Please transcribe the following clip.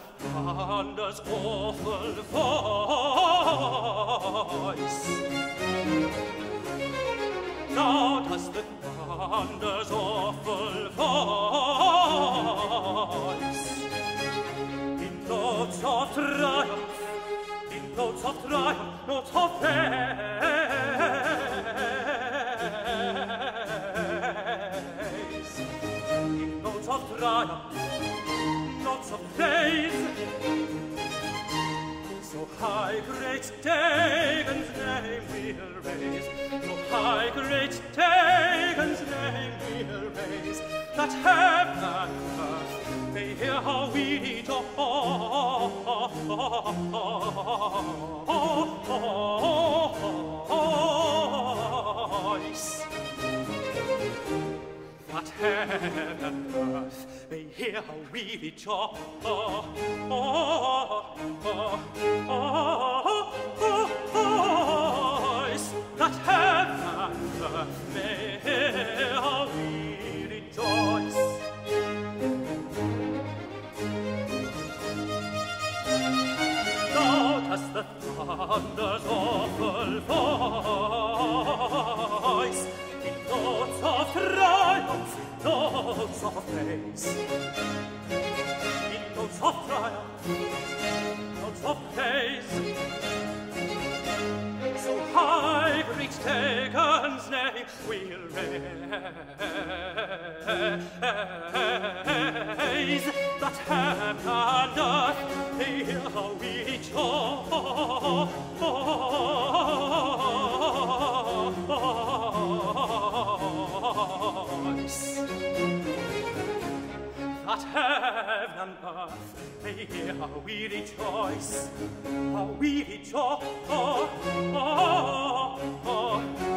with thunder's awful voice. Thou dost the thunder's awful voice. In notes of triumph, in notes of triumph, notes of praise. In notes of triumph, notes of praise. So high, great Dagon's name we'll raise. So high, great Dagon's name we'll raise. That heaven and earth may hear how we rejoice. That heaven and earth may hear how we rejoice. That heaven and earth may hear how we rejoice. Thou dost the thunder's awful voice in notes of triumph. Notes of praise, in notes of triumph, notes of praise. So high, great Dagon's name we'll raise. That heaven and earth may hear how we rejoice. That heaven and earth may hear how we rejoice, how we rejoice.